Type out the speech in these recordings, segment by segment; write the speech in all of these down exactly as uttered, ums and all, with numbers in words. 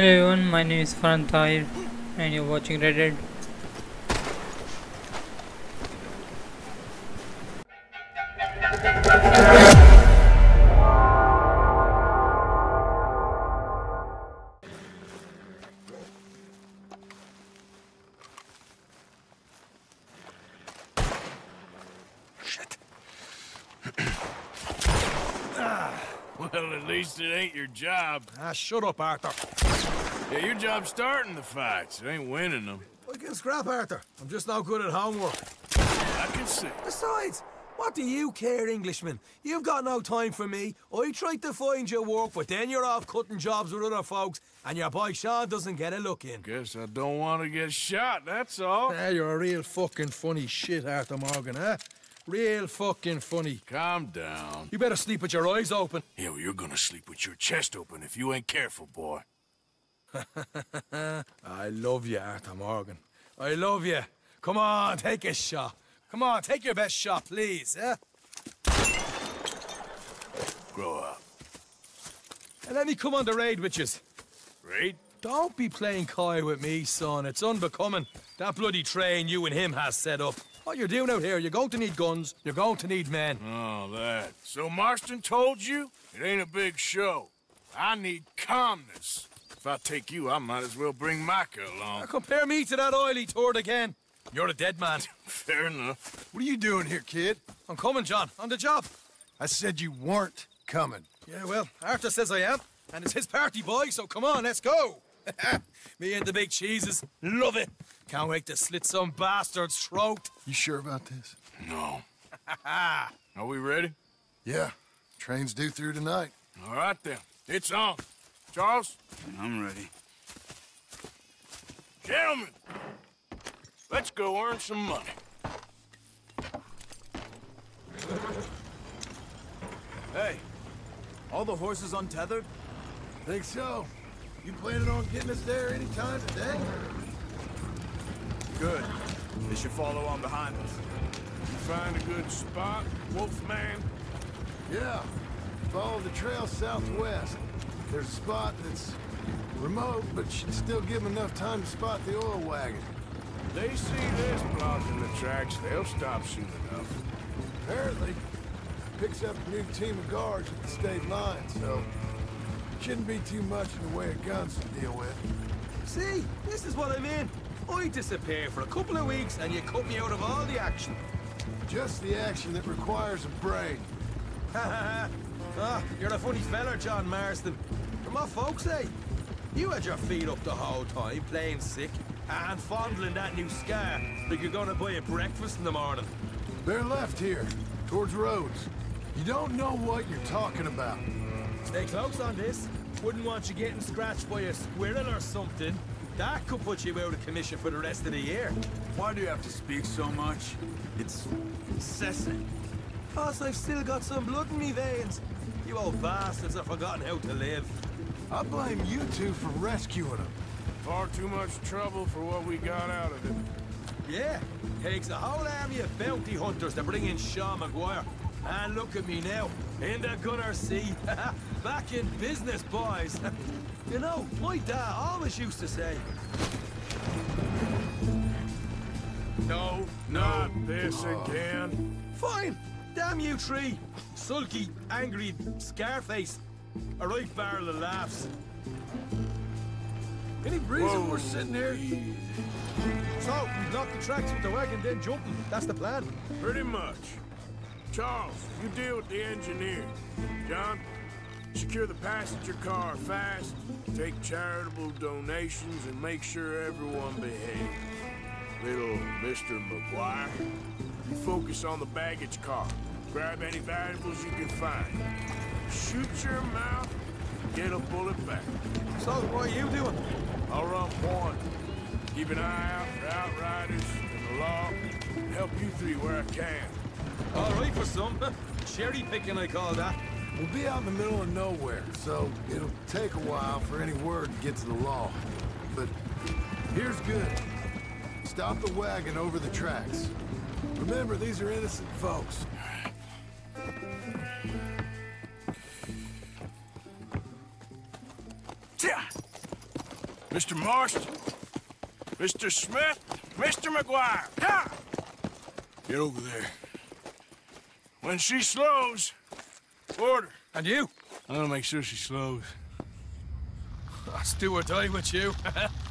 Hello everyone, my name is Farhan Tahir and you're watching Reddit. Shit. Ah. Well, at least it ain't your job. Ah, shut up, Arthur. Yeah, your job's starting the fights. It ain't winning them. I can scrap, Arthur. I'm just no good at homework. I can see. Besides, what do you care, Englishman? You've got no time for me. I tried to find your work, but then you're off cutting jobs with other folks, and your boy Shaw doesn't get a look in. Guess I don't want to get shot, that's all. Yeah, you're a real fucking funny shit, Arthur Morgan, huh? Real fucking funny. Calm down. You better sleep with your eyes open. Yeah, well, you're gonna sleep with your chest open if you ain't careful, boy. I love you, Arthur Morgan. I love you. Come on, take a shot. Come on, take your best shot, please. Eh? Grow up. And let me come on the raid with you. Raid? Don't be playing coy with me, son. It's unbecoming. That bloody train you and him has set up. What you're doing out here, you're going to need guns. You're going to need men. Oh, that. So Marston told you? It ain't a big show. I need calmness. If I take you, I might as well bring Micah along. Now compare me to that oily turd again. You're a dead man. Fair enough. What are you doing here, kid? I'm coming, John. On the job. I said you weren't coming. Yeah, well, Arthur says I am. And it's his party, boy, so come on, let's go. Me and the big cheeses. Love it. Can't wait to slit some bastard's throat. You sure about this? No. Are we ready? Yeah. Train's due through tonight. All right, then. It's on. Charles? I'm ready. Gentlemen, let's go earn some money. Hey, all the horses untethered? Think so. You planning on getting us there any time today? Good. They should follow on behind us. You find a good spot, Wolfman? Yeah. Follow the trail southwest. There's a spot that's remote, but should still give them enough time to spot the oil wagon. They see this blocking the tracks, they'll stop soon enough. Apparently, picks up a new team of guards at the state line, so shouldn't be too much in the way of guns to deal with. See, this is what I mean. I disappear for a couple of weeks, and you cut me out of all the action. Just the action that requires a brain. Ha ha ha. Ah, you're a funny fella, John Marston. From what folks say, you had your feet up the whole time, playing sick, and fondling that new scar like you're gonna buy a breakfast in the morning. They're left here, towards Rhodes. You don't know what you're talking about. Stay close on this. Wouldn't want you getting scratched by a squirrel or something. That could put you out of commission for the rest of the year. Why do you have to speak so much? It's incessant. Plus, I've still got some blood in me veins. You old bastards have forgotten how to live. I blame you two for rescuing them. Far too much trouble for what we got out of it. Yeah, takes a whole army of bounty hunters to bring in Shaw McGuire. And look at me now, in the Gunner Sea. Back in business, boys. You know, my dad always used to say... No, no, not this oh. again. Fine. Damn you three! Sulky, angry, Scarface. A right barrel of laughs. Any reason Whoa. we're sitting here? So, we blocked the tracks with the wagon, then jumping. That's the plan. Pretty much. Charles, you deal with the engineer. John, secure the passenger car fast, take charitable donations, and make sure everyone behaves. Little Mister McGuire. You focus on the baggage car. Grab any valuables you can find. Shoot your mouth, get a bullet back. So, what are you doing? I'll run point. Keep an eye out for outriders and the law. And help you three where I can. All right for some. Cherry picking, I call that. We'll be out in the middle of nowhere, so it'll take a while for any word to get to the law. But here's good. Stop the wagon over the tracks. Remember, these are innocent folks. Mister Marston, Mister Smith, Mister McGuire. Ha! Get over there. When she slows, order. And you? I'm gonna make sure she slows. That's do or die with you.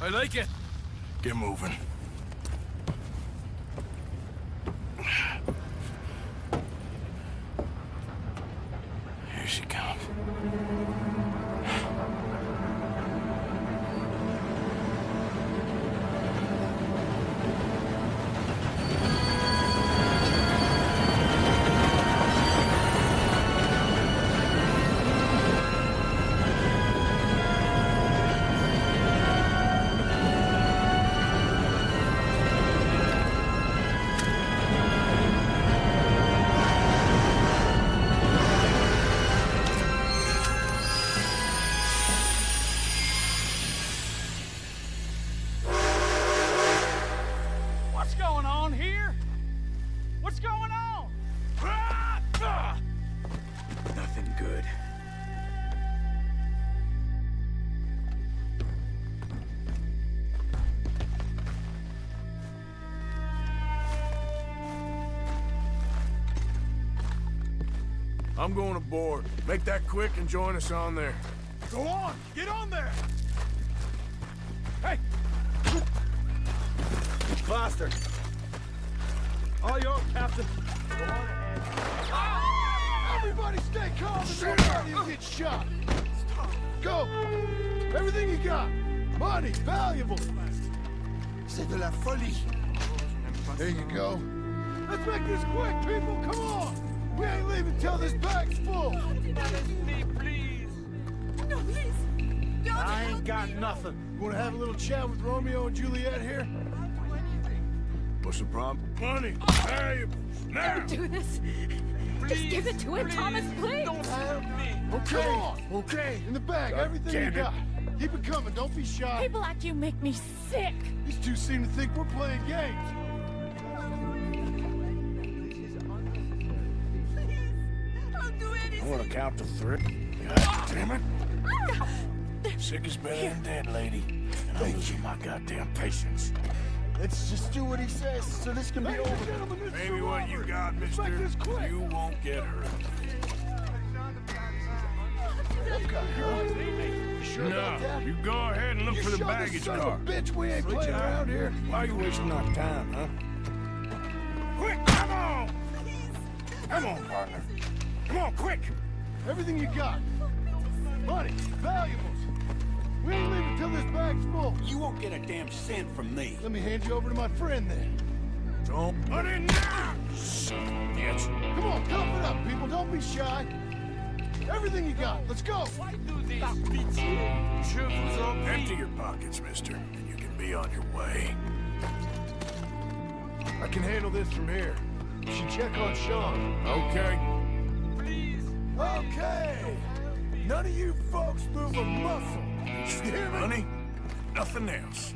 I like it. Get moving. Here she comes. I'm going aboard. Make that quick and join us on there. Go on! Get on there! Hey! Faster! All yours, Captain. Go on ahead. Ah! Everybody stay calm and nobody will get shot. Stop. Go! Everything you got. Money, valuables. C'est de la folie. There you go. Let's make this quick, people! Come on! We ain't leaving till this bag's full! Listen me, please! No, please! Don't I ain't got nothing. You wanna have a little chat with Romeo and Juliet here? I'll do anything. What's the problem? Money! Oh. Valuables! Now! Don't do this! Please, just give it to him, please. Thomas, please! Don't stop me! Okay! Okay! In the bag, God everything you got! It. Keep it coming, don't be shy! People like you make me sick! These two seem to think we're playing games! I'm gonna count to three. God damn it. Sick is better than dead, lady. And I'm losing my goddamn patience. Let's just do what he says so this can be over. Maybe what you got, mister, you won't get hurt. I've got her. You sure about that? No, you go ahead and look for the baggage car. Bitch, we ain't playing around here. Why are you wasting our time, huh? Quick, come on! Come on, partner. Come on, quick! Everything you got. Money, valuables. We ain't leaving till this bag's full. You won't get a damn cent from me. Let me hand you over to my friend then. Don't put it now! Son of a bitch. Come on, cough it up, people. Don't be shy. Everything you got. Let's go. Why do these beats you? Empty your pockets, mister, and you can be on your way. I can handle this from here. You should check on Sean. Okay. Okay! None of you folks move a muscle. You hear me? Honey, nothing else.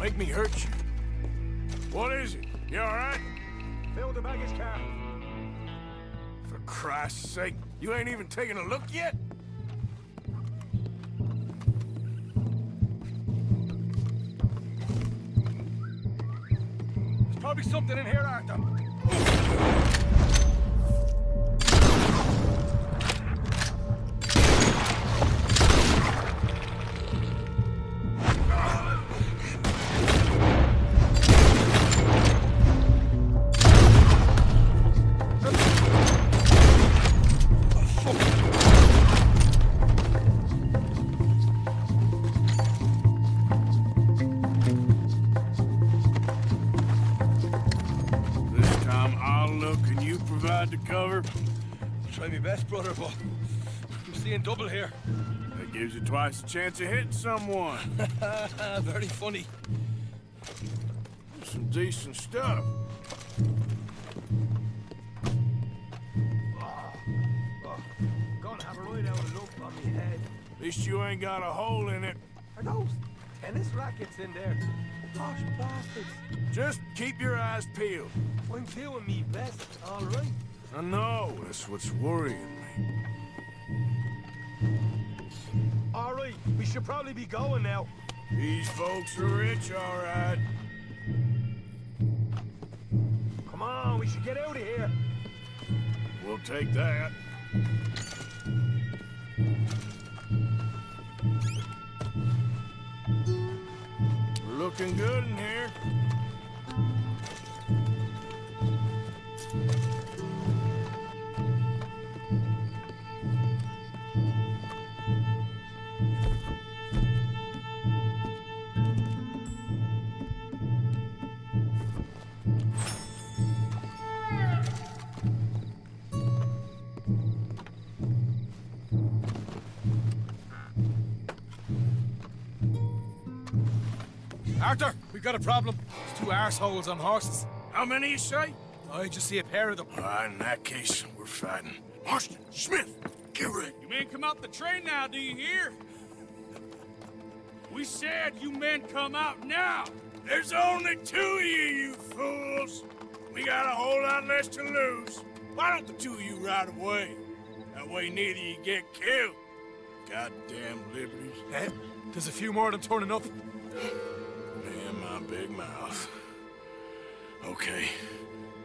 Make me hurt you. What is it? You alright? Fill the baggage car. For Christ's sake, you ain't even taking a look yet? There's probably something in here, Arthur. Best, brother, but I'm seeing double here. That gives you twice the chance of hitting someone. Very funny. Some decent stuff. Oh, oh. Gonna have a right out of lump on me head. At least you ain't got a hole in it. Are those tennis rackets in there? Gosh, bastards. Just keep your eyes peeled. I'm doing me best, all right? I know, that's what's worrying me. All right, we should probably be going now. These folks are rich, all right. Come on, we should get out of here. We'll take that. Looking good in here. Arthur, we've got a problem. There's two arseholes on horses. How many, you say? I just see a pair of them. Uh, in that case, we're fighting. Marston, Smith, get ready. You men come out the train now, do you hear? We said you men come out now. There's only two of you, you fools. We got a whole lot less to lose. Why don't the two of you ride away? That way neither you get killed. Goddamn liberties. Hey, there's a few more of them turning up. Damn my big mouth. Okay.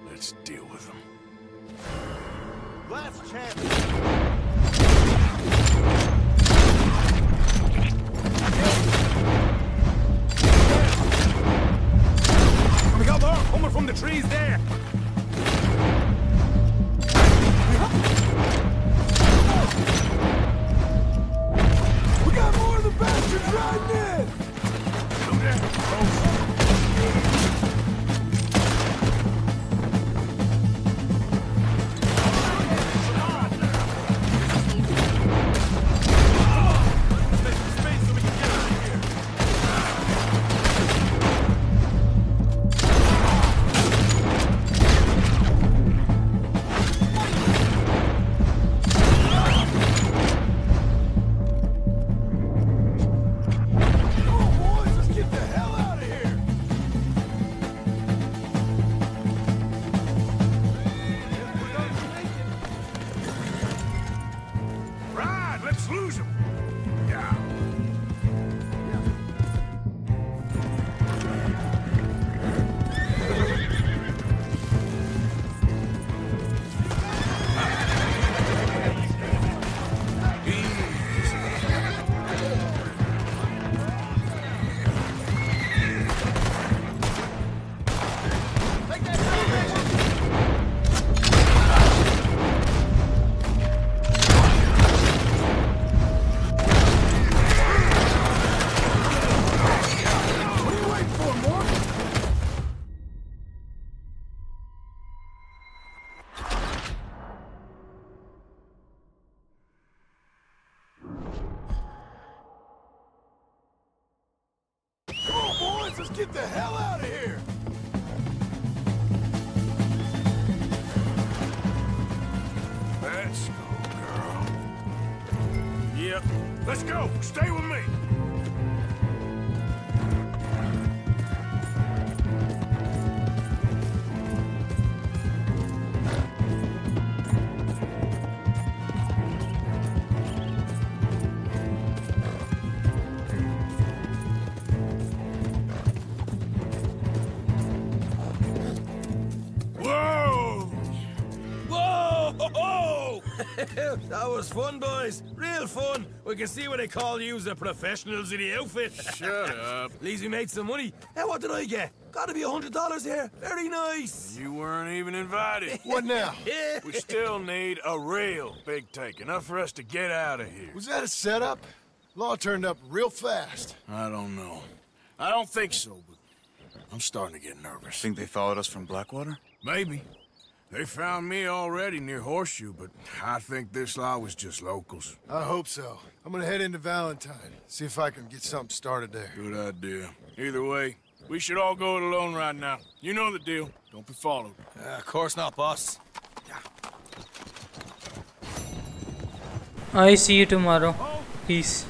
Let's deal with them. Last chance! We got more coming from the trees there! We got more of the bastards riding in! Look at that! Get the hell out of here! Let's go, girl. Yep. Let's go! Stay with me! That was fun, boys. Real fun. We can see what they call you the professionals in the outfit. Shut up. At least we made some money. Hey, what did I get? Gotta be a hundred dollars here. Very nice. You weren't even invited. What now? We still need a real big take. Enough for us to get out of here. Was that a setup? Law turned up real fast. I don't know. I don't think so, but I'm starting to get nervous. Think they followed us from Blackwater? Maybe. They found me already near Horseshoe, but I think this lot was just locals. I hope so. I'm gonna head into Valentine, see if I can get something started there. Good idea. Either way, we should all go it alone right now. You know the deal. Don't be followed. Uh, of course not, boss. Yeah. I see you tomorrow. Peace.